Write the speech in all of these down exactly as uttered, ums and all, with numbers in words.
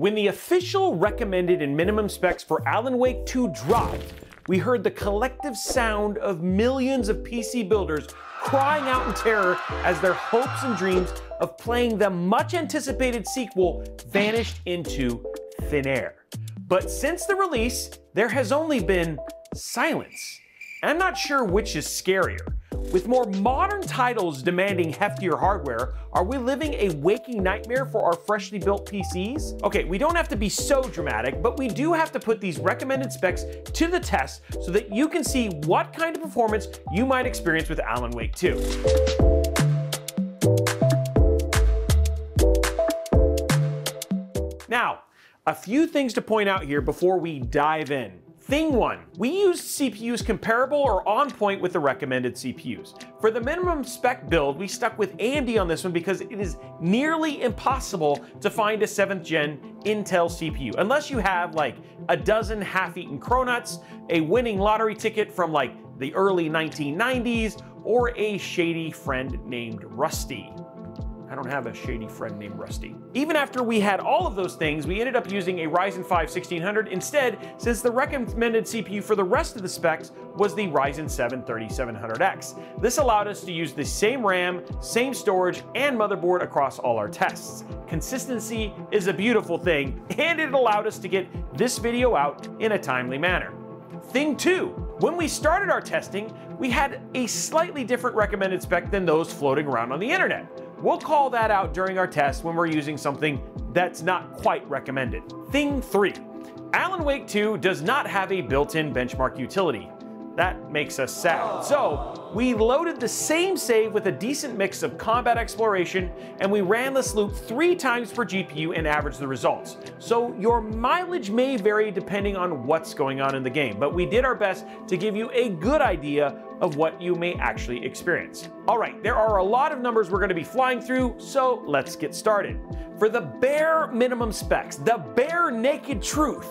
When the official recommended and minimum specs for Alan Wake two dropped, we heard the collective sound of millions of P C builders crying out in terror as their hopes and dreams of playing the much-anticipated sequel vanished into thin air. But since the release, there has only been silence. I'm not sure which is scarier. With more modern titles demanding heftier hardware, are we living a waking nightmare for our freshly built P Cs? Okay, we don't have to be so dramatic, but we do have to put these recommended specs to the test so that you can see what kind of performance you might experience with Alan Wake two. Now, a few things to point out here before we dive in. Thing one, we used C P Us comparable or on point with the recommended C P Us. For the minimum spec build, we stuck with A M D on this one because it is nearly impossible to find a seventh gen Intel C P U, unless you have like a dozen half-eaten cronuts, a winning lottery ticket from like the early nineteen nineties, or a shady friend named Rusty. I don't have a shady friend named Rusty. Even after we had all of those things, we ended up using a Ryzen five sixteen hundred instead, since the recommended C P U for the rest of the specs was the Ryzen seven thirty-seven hundred X. This allowed us to use the same RAM, same storage, and motherboard across all our tests. Consistency is a beautiful thing, and it allowed us to get this video out in a timely manner. Thing two, when we started our testing, we had a slightly different recommended spec than those floating around on the internet. We'll call that out during our test when we're using something that's not quite recommended. Thing three, Alan Wake two does not have a built-in benchmark utility. That makes us sad. So we loaded the same save with a decent mix of combat exploration, and we ran this loop three times per G P U and averaged the results. So your mileage may vary depending on what's going on in the game, but we did our best to give you a good idea of what you may actually experience. All right, there are a lot of numbers we're gonna be flying through, so let's get started. For the bare minimum specs, the bare naked truth,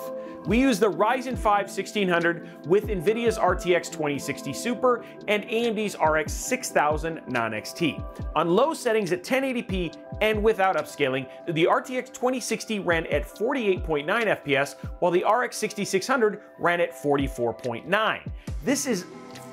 we use the Ryzen five sixteen hundred with NVIDIA's R T X twenty sixty Super and A M D's R X six thousand non X T. On low settings at ten eighty p and without upscaling, the R T X twenty sixty ran at forty-eight point nine F P S, while the R X sixty-six hundred ran at forty-four point nine. This is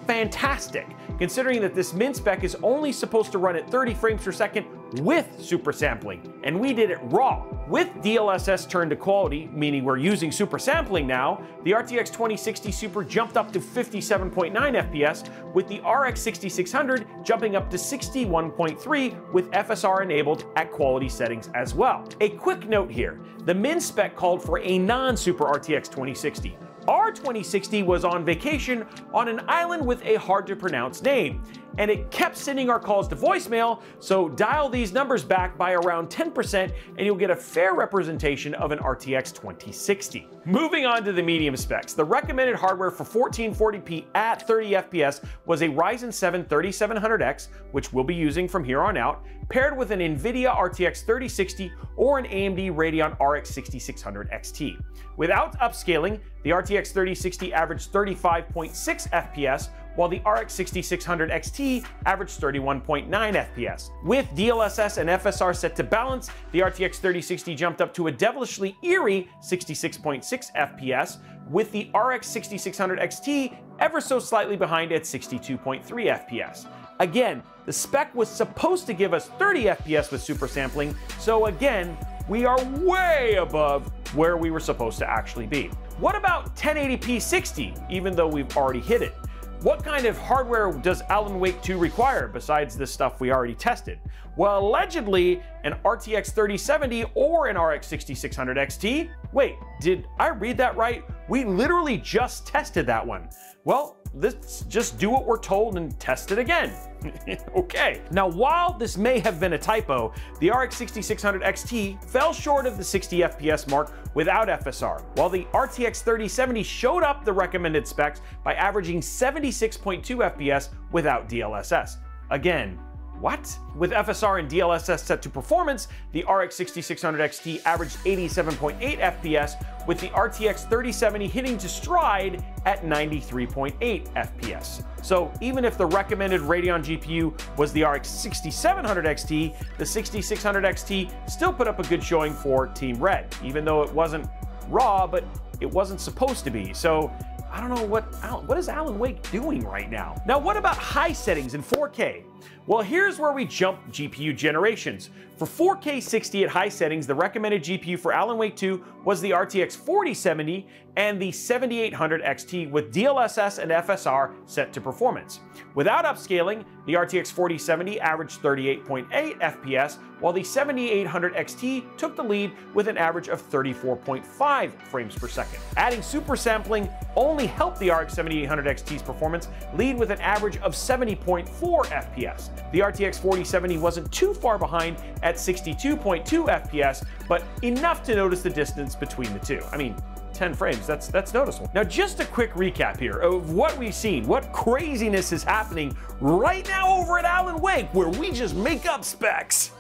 fantastic, considering that this min spec is only supposed to run at thirty frames per second with super sampling, and we did it raw. With D L S S turned to quality, meaning we're using super sampling now, the R T X twenty sixty Super jumped up to fifty-seven point nine F P S, with the R X sixty-six hundred jumping up to sixty-one point three with F S R enabled at quality settings as well. A quick note here, the min spec called for a non-super R T X twenty sixty. Our twenty sixty was on vacation on an island with a hard to pronounce name, and it kept sending our calls to voicemail, so dial these numbers back by around ten percent and you'll get a fair representation of an R T X twenty sixty. Moving on to the medium specs, the recommended hardware for fourteen forty p at thirty F P S was a Ryzen seven thirty-seven hundred X, which we'll be using from here on out, paired with an NVIDIA R T X thirty sixty or an A M D Radeon R X sixty-six hundred X T. Without upscaling, the R T X thirty sixty averaged thirty-five point six F P S, while the R X sixty-six hundred X T averaged thirty-one point nine F P S. With D L S S and F S R set to balance, the R T X thirty sixty jumped up to a devilishly eerie sixty-six point six F P S, with the R X sixty-six hundred X T ever so slightly behind at sixty-two point three F P S. Again, the spec was supposed to give us thirty F P S with super sampling, so again, we are way above where we were supposed to actually be. What about ten eighty p sixty, even though we've already hit it? What kind of hardware does Alan Wake two require besides the stuff we already tested? Well, allegedly an R T X thirty seventy or an R X sixty-six hundred X T. Wait, did I read that right? We literally just tested that one. Well, let's just do what we're told and test it again. Okay. Now, while this may have been a typo, the R X sixty-six hundred X T fell short of the sixty F P S mark without F S R, while the R T X thirty seventy showed up the recommended specs by averaging seventy-six point two F P S without D L S S. Again, What? With F S R and D L S S set to performance, the R X sixty-six hundred X T averaged eighty-seven point eight F P S, with the R T X thirty seventy hitting to stride at ninety-three point eight F P S. So even if the recommended Radeon G P U was the R X sixty-seven hundred X T, the sixty-six hundred X T still put up a good showing for Team Red, even though it wasn't raw, but it wasn't supposed to be. So I don't know, what, what is Alan Wake doing right now? Now, what about high settings in four K? Well, here's where we jump G P U generations. For four K sixty at high settings, the recommended G P U for Alan Wake two was the R T X forty seventy and the seventy-eight hundred X T, with D L S S and F S R set to performance. Without upscaling, the R T X forty seventy averaged thirty-eight point eight F P S, while the seventy-eight hundred X T took the lead with an average of thirty-four point five frames per second. Adding super sampling only helped the R X seventy-eight hundred X T's performance lead with an average of seventy point four F P S. The R T X forty seventy wasn't too far behind at sixty-two point two F P S, but enough to notice the distance between the two. I mean, ten frames, that's, that's noticeable. Now, just a quick recap here of what we've seen, what craziness is happening right now over at Alan Wake, where we just make up specs.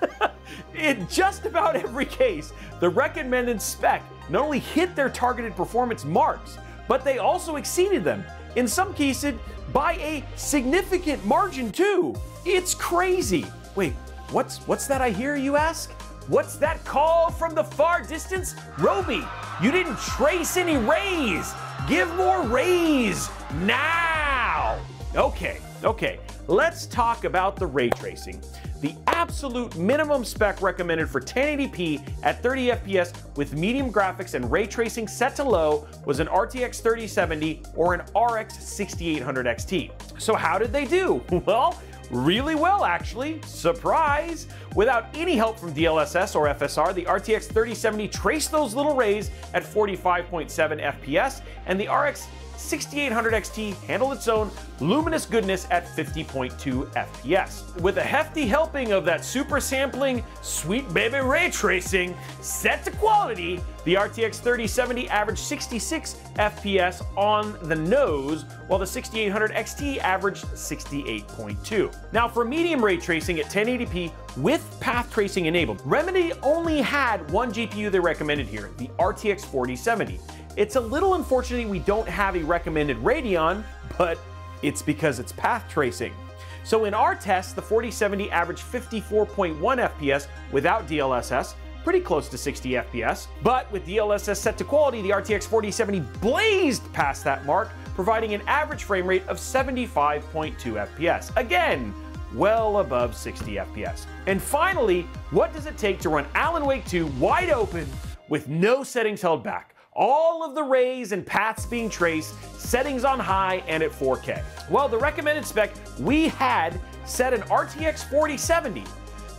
In just about every case, the recommended spec not only hit their targeted performance marks, but they also exceeded them, in some cases by a significant margin too. It's crazy. Wait, what's, what's that I hear, you ask? What's that call from the far distance? Roby, you didn't trace any rays. Give more rays now. Okay, okay, let's talk about the ray tracing. The absolute minimum spec recommended for ten eighty p at thirty F P S with medium graphics and ray tracing set to low was an R T X thirty seventy or an R X sixty-eight hundred X T. So how did they do? Well, really well, actually. Surprise! Without any help from D L S S or F S R, the R T X thirty seventy traced those little rays at forty-five point seven F P S, and the R X sixty-eight hundred X T handled its own luminous goodness at fifty point two F P S. With a hefty helping of that super sampling, sweet baby ray tracing, set to quality, the R T X thirty seventy averaged sixty-six F P S on the nose, while the sixty-eight hundred X T averaged sixty-eight point two. Now, for medium ray tracing at ten eighty p with path tracing enabled, Remedy only had one G P U they recommended here, the R T X forty seventy. It's a little unfortunate we don't have a recommended Radeon, but it's because it's path tracing. So in our test, the forty seventy averaged fifty-four point one F P S without D L S S, pretty close to sixty F P S. But with D L S S set to quality, the R T X forty seventy blazed past that mark, providing an average frame rate of seventy-five point two F P S. Again, well above sixty F P S. And finally, what does it take to run Alan Wake two wide open with no settings held back? All of the rays and paths being traced, settings on high and at four K. Well, the recommended spec we had set an R T X forty seventy,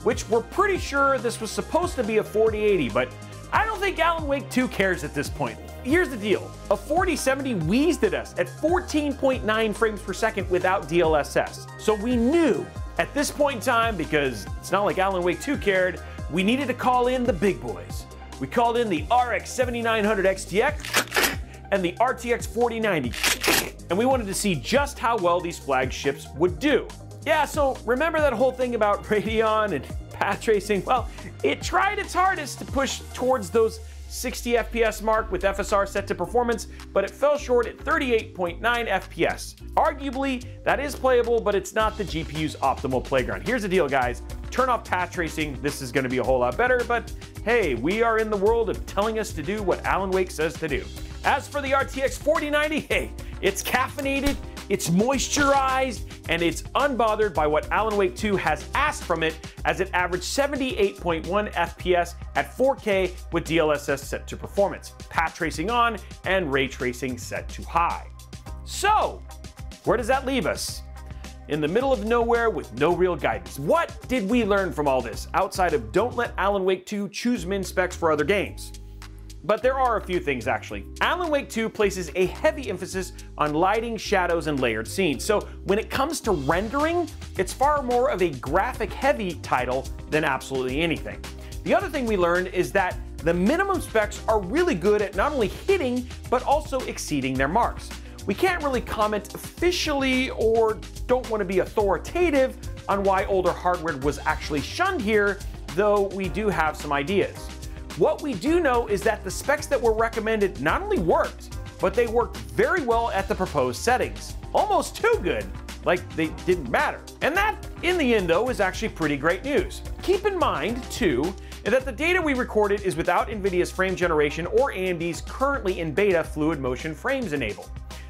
which we're pretty sure this was supposed to be a forty eighty, but I don't think Alan Wake two cares at this point. Here's the deal. A forty seventy wheezed at us at fourteen point nine frames per second without D L S S. So we knew at this point in time, because it's not like Alan Wake two cared, we needed to call in the big boys. We called in the R X seventy-nine hundred X T X and the R T X forty ninety, and we wanted to see just how well these flagships would do. Yeah, so remember that whole thing about Radeon and path tracing? Well, it tried its hardest to push towards those sixty F P S mark with F S R set to performance, but it fell short at thirty-eight point nine F P S. Arguably, that is playable, but it's not the G P U's optimal playground. Here's the deal, guys. Turn off path tracing. This is going to be a whole lot better, but hey, we are in the world of telling us to do what Alan Wake says to do. As for the R T X forty ninety, hey, it's caffeinated, it's moisturized, and it's unbothered by what Alan Wake two has asked from it, as it averaged seventy-eight point one F P S at four K with D L S S set to performance, path tracing on, and ray tracing set to high. So, where does that leave us? In the middle of nowhere with no real guidance. What did we learn from all this, outside of don't let Alan Wake two choose min specs for other games? But there are a few things, actually. Alan Wake two places a heavy emphasis on lighting, shadows, and layered scenes. So when it comes to rendering, it's far more of a graphic-heavy title than absolutely anything. The other thing we learned is that the minimum specs are really good at not only hitting, but also exceeding their marks. We can't really comment officially or don't want to be authoritative, on why older hardware was actually shunned here, though we do have some ideas. What we do know is that the specs that were recommended not only worked, but they worked very well at the proposed settings. Almost too good, like they didn't matter. And that, in the end though, is actually pretty great news. Keep in mind, too, that the data we recorded is without NVIDIA's frame generation or A M D's currently in beta fluid motion frames enabled.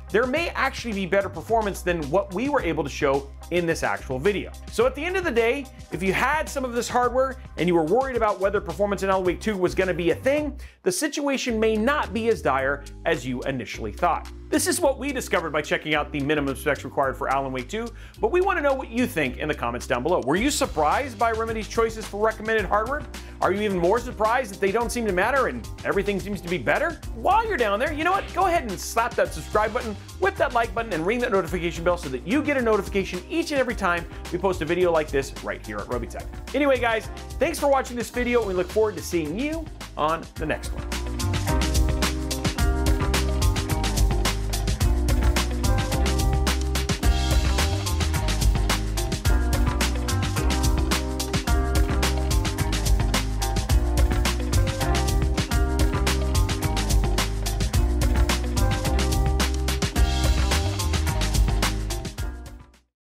There may actually be better performance than what we were able to show in this actual video. So at the end of the day, if you had some of this hardware and you were worried about whether performance in Alan Wake two was gonna be a thing, the situation may not be as dire as you initially thought. This is what we discovered by checking out the minimum specs required for Alan Wake two, but we wanna know what you think in the comments down below. Were you surprised by Remedy's choices for recommended hardware? Are you even more surprised that they don't seem to matter and everything seems to be better? While you're down there, you know what? Go ahead and slap that subscribe button, whip that like button, and ring that notification bell so that you get a notification each and every time we post a video like this right here at Robeytech. Anyway, guys, thanks for watching this video. We look forward to seeing you on the next one.